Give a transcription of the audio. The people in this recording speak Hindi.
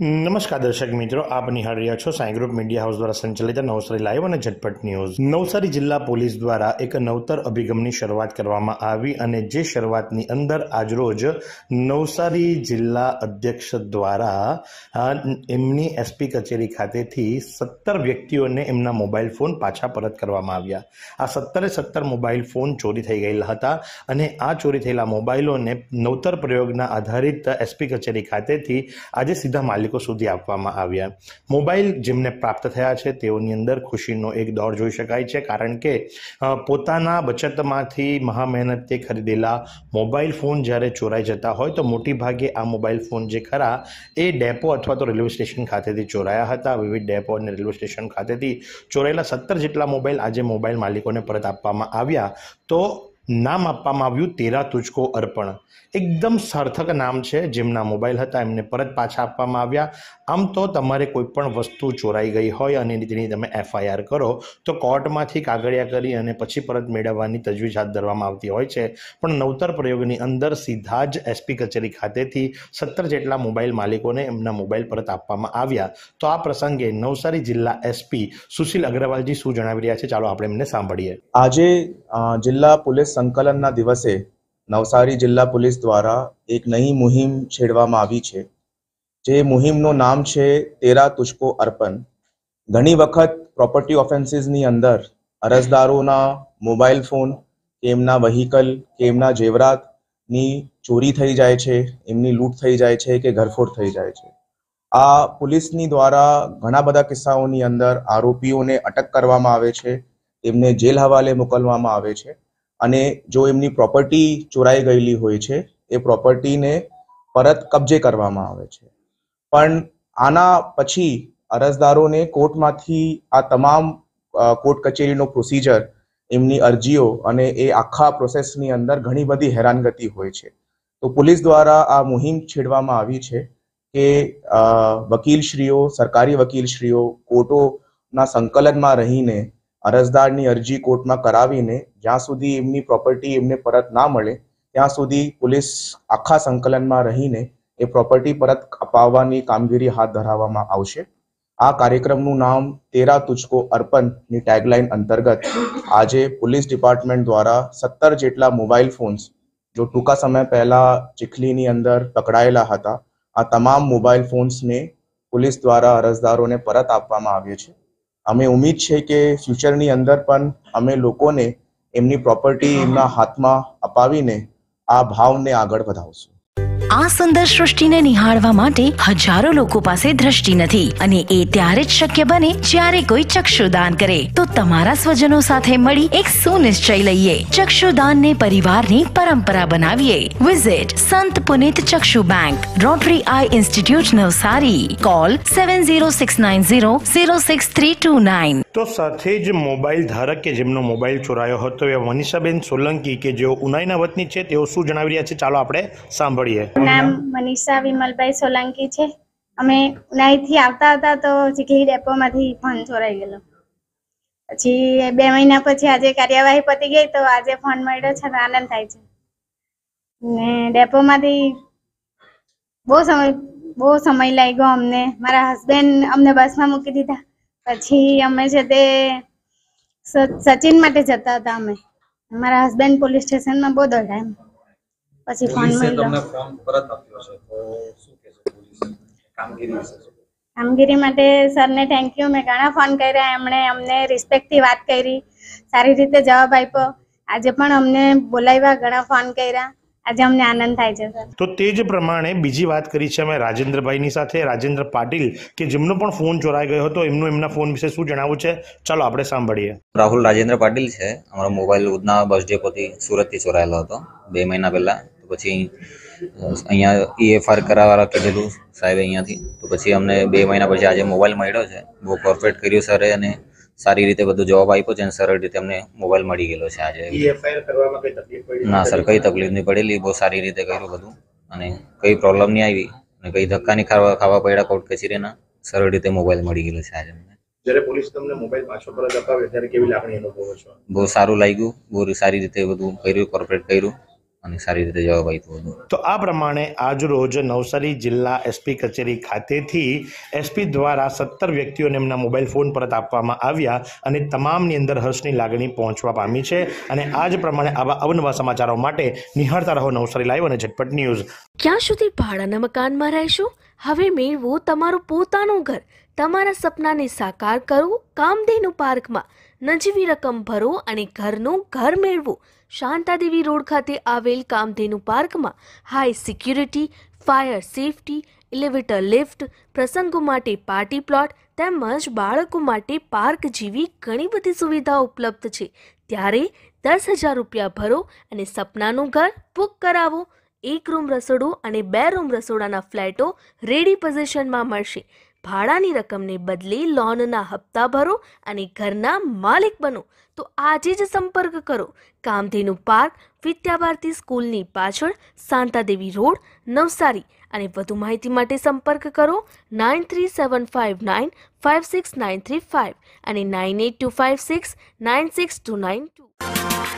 नमस्कार दर्शक मित्रों, आप निहाळ રહ્યા છો સાઈ ગ્રુપ મીડિયા હાઉસ દ્વારા સંચાલિત નવસારી લાઈવ અને ઝટપટ ન્યૂઝ। નવસારી જિલ્લા પોલીસ દ્વારા એક નવતર અભિગમની શરૂઆત કરવામાં આવી અને જે શરૂઆતની અંદર આજરોજ નવસારી જિલ્લા અધ્યક્ષ દ્વારા એમની એસપી કચેરી ખાતેથી 17 વ્યક્તિઓને એમના મોબાઈલ ફોન પાછા પરત કરવામાં આવ્યા। આ 17 મોબાઈલ ફોન ચોરી થઈ ગયેલા હતા અને આ ચોરી થયેલા મોબાઈલોને નવતર પ્રયોગના આધારિત એસપી કચેરી ખાતેથી આજે સીધા માલિક सुधी आपवामां आव्या। मोबाइल जेमने प्राप्त थया छे तेओनी अंदर खुशीनो एक दौर जोई शकाय छे, कारण के पोताना बचतमांथी महा मेहनते खरीदेला मोबाइल फोन ज्यारे चोराई जता होय तो मोटी भागे आ मोबाइल फोन जे खरा ए डेपो अथवा तो रेलवे स्टेशन खातेथी चोराया हता। विविध डेपो अने रेलवे स्टेशन खातेथी चोरायेला 17 जेटला मोबाइल आजे मोबाइल मालिकोने परत आपवामां आव्या। तो नाम आपवामां आव्युं तेरा तुझको अर्पण। एकदम सार्थक नाम है। जेमना मोबाइल हता एमने परत पाछा आपवामां आव्या। आम तो तमारे कोईपण वस्तु चोराई गई होय अने तेनी तमे एफआईआर करो तो कोर्टमांथी कागड़िया करी अने पछी परत मेळववानी तजवीज हाथ धरवामां आवती होय छे, पण नवतर प्रयोगनी अंदर सीधा ज एसपी कचेरी खातेथी 17 जेटला मोबाइल मालिकोने एमना मोबाइल परत आपवामां आव्या। तो आ प्रसंगे नवसारी जिल्ला एसपी सुशील अग्रवालजी शुं जणावी रह्या छे, चालो आपणे एमने सांभळीए। आजे जिल्ला पोलीस संकलनना दिवसे नवसारी जिल्ला पुलिस द्वारा एक नई मुहिम छेड़वामां आवी छे। जे मुहिमनो नाम छे तेरा तुझको अर्पण। घणी वखत प्रोपर्टी ऑफेन्सीसनी अंदर अरजदारोना मोबाइल फोन के एमना व्हीकल के एमना जेवरातनी चोरी थई जाय छे, एमनी लूट थई जाय छे के घरफोड़ थई जाय छे। आ पुलिसनी द्वारा घणा बधा किस्साओनी अंदर आरोपीओने अटक करवामां आवे छे, एमने जेल हवाले मोकलवामां आवे छे अने जो एमनी प्रॉपर्टी चोराई गयेली होय छे ए प्रॉपर्टी ने परत कब्जे करवामां आवे छे। पण आना पछी अरजदारोने कोर्टमांथी आ तमाम कोर्ट कचेरीनो प्रोसिजर एमनी अरजीओ अने ए आखा प्रोसेसनी अंदर घणी बधी हैरानगति होय छे। तो पुलिस द्वारा आ मुहिम छेड़वामां आवी छे के वकीलश्रीओ सरकारी वकीलश्रीओ कोर्टोना संकलनमां रहीने अरजदारनी अरजी कोर्टमां करावीने ज्यां सुधी एमनी प्रोपर्टी एमने परत ना मळे त्यां सुधी पुलिस आखा संकलनमां रहीने ए प्रोपर्टी परत अपाववानी कामगीरी हाथ धराववामां आवशे। आ कार्यक्रमनुं नाम तेरा तुझको अर्पण नी टैगलाइन अंतर्गत आजे पुलिस डिपार्टमेंट द्वारा 17 जेटला मोबाइल फोन्स जो टूंका समय पहला चिखलीनी अंदर पकड़ायेला हता आ तमाम मोबाइल फोन्स ने पुलिस द्वारा अरजदारोने परत आपवामां आव्या छे। अमे उम्मीद है कि फ्यूचर नी अंदर पण अमे लोकोने एमनी प्रॉपर्टी एमना हाथमा अपावीने आ भावने आगळ वधावशुं। आ सुंदर सृष्टि ने निहाळवा माटे हजारों लोको पासे दृष्टि नथी अने ए त्यारे ज शक्य बने ज्यारे कोई चक्षुदान करे। तो तमारा स्वजनों साथे मळी एक सुनिश्चय लईए, चक्षुदान ने परिवार नी परंपरा बनावीए। Visit Sant Punit Chakshu bank, Rotary आई इंस्टीट्यूट नवसारी। कॉल 7069006329। तो साथे ज मोबाइल धारक के जेमनो मोबाइल चोरायो हतो ए मनीषाबेन सोलंकी के जेओ उनाईना वतनी छे तेओ शुं जणावी रह्या छे, चालो आपणे सांभळीए। नाम मनीषा विमल सोलंकी छे। अमे उनाई थी आवता हता तो चिखली डेपो मांथी फोन चोराई गेलो। पछी 2 महीना पछी आजे कार्यवाही पती गई तो आजे फोन मळ्यो छे तो आनंद थाय छे। ने डेपो मांथी बहुत समय लाग्यो अमने। मारा हसबेंड अमने बस में मूकी दीधा पछी अमे छे ते सचिन माटे जता हता। अमे मारा हसबेंड पुलिस स्टेशन में बहुत डराया। पछी फोन मळ्यो फॉर्म परत आप्यो छे तो શું કે છે પોલીસ કામગીરી માટે સર ને થેન્ક યુ। મે ઘણા ફોન કર્યા, એમણે અમને રિસ્પેક્ટ થી વાત કરી, સારી રીતે જવાબ આપ્યો। આજે પણ અમને બોલાવ્યા, ઘણા ફોન કર્યા, आज हमने आनंद थाय छे सर। तो तेज प्रमाणे बीजी बात करी छे अमे राजेन्द्र भाई नी साथे, राजेन्द्र पाटील के जेमनो पण फोन चोराई गयो हतो एमनो एमना फोन विषे शुं जणावो छे, चलो आपणे सांभळीए। राहुल राजेन्द्र पाटील छे। अमारो मोबाइल उधना बस डेपो थी सूरत थी चोरायेलो हतो 2 महीना पहेला। तो पछी अहींया ईएफआर कराववाळा कीधेलुं साहेब अहींयाथी। तो पछी अमने 2 महीना पछी आज मोबाइल मळ्यो छे। बो परफेक्ट कर्यो सरे अने सारी रीते बधो जवाब आप्यो छे अने सरळ रीते अमने मोबाइल मळी गेलो छे। आज ईएफआर करवामां कोई तकलीफ पडी? ना सर, कोई तकलीफ नहीं पड़ेली। बहुत सारी रीते कर्युं बधुं अने कोई प्रॉब्लम नहीं आवी अने कोई धक्का नहीं खावा पड्या। कोर्ट कचेरीना सरळ रीते मोबाइल मळी गेलो छे। आज अमने જ્યારે પોલીસ તમને મોબાઈલ પાછો પરત અપાવે ત્યારે કેવી લાગણી અનુભવો છો? बहुत सारू लाग्युं, बहुत सारी रीते बधुं कर्युं, कोर्पोरेट कर्युं। અને સારી રીતે જવાબ આપ્યો હતો. તો આ પ્રમાણે આજરોજ નવસારી જિલ્લા એસપી કચેરી ખાતેથી એસપી દ્વારા 17 વ્યક્તિઓને એમના મોબાઈલ ફોન પરત આપવામાં આવ્યા અને તમામની અંદર હર્ષની લાગણી પહોંચવા પામી છે. અને આજ પ્રમાણે આવા અવનવા સમાચારો માટે નિહાળતા રહો નવસારી લાઈવ અને ઝટપટ ન્યૂઝ. ક્યાં સુધી ભાડાના મકાનમાં રહેશો? હવે મેળવો તમારું પોતાનું ઘર. તમારા સપનાને સાકાર કરો કામધેનુ પાર્કમાં. નજીવી રકમ ભરો અને ઘરનું ઘર મેળવો. શાંતાદેવી રોડ ખાતે આવેલ કામધેનુ પાર્કમાં high security, fire safety, elevator lift, પ્રસંગો માટે પાર્ટી પ્લોટ તેમજ બાળકો માટે પાર્ક જેવી ઘણી બધી સુવિધાઓ ઉપલબ્ધ છે. ત્યારે 10,000 રૂપિયા ભરો અને સપનાનું ઘર બુક કરાવો. 1 રૂમ રસોડું અને 2 રૂમ રસોડાના ફ્લેટો રેડી પોઝિશનમાં મળશે. ભાડાની રકમને બદલે લોનના હપ્તા ભરો અને ઘરના માલિક બનો. તો આજે જ સંપર્ક કરો. કામધેનુ પાર્ક, વિદ્યાભારતી સ્કૂલની પાછળ, શાંતાદેવી રોડ, નવસારી. અને વધુ માહિતી માટે સંપર્ક કરો 9375956935 અને 9825696292.